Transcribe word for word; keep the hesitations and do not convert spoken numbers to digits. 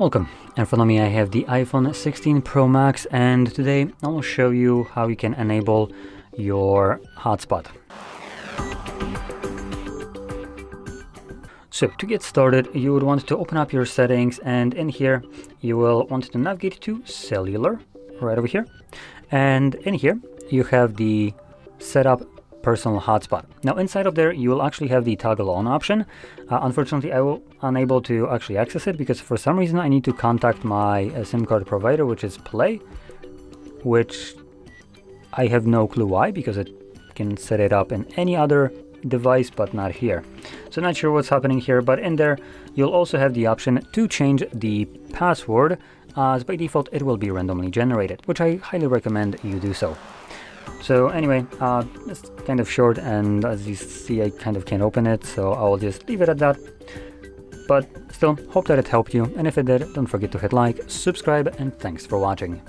Welcome, in front of me I have the iPhone sixteen Pro Max, and today I will show you how you can enable your hotspot. So to get started, you would want to open up your settings, and in here you will want to navigate to cellular, right over here. And in here you have the setup personal hotspot. Now inside of there you will actually have the toggle on option. Uh, unfortunately I will unable to actually access it because for some reason I need to contact my uh, SIM card provider, which is Play, which I have no clue why, because it can set it up in any other device but not here. So not sure what's happening here, but in there you'll also have the option to change the password, as by default it will be randomly generated, which I highly recommend you do so. So anyway, uh, it's kind of short, and as you see I kind of can't open it, so I'll just leave it at that. But still, hope that it helped you, and if it did, don't forget to hit like, subscribe, and thanks for watching.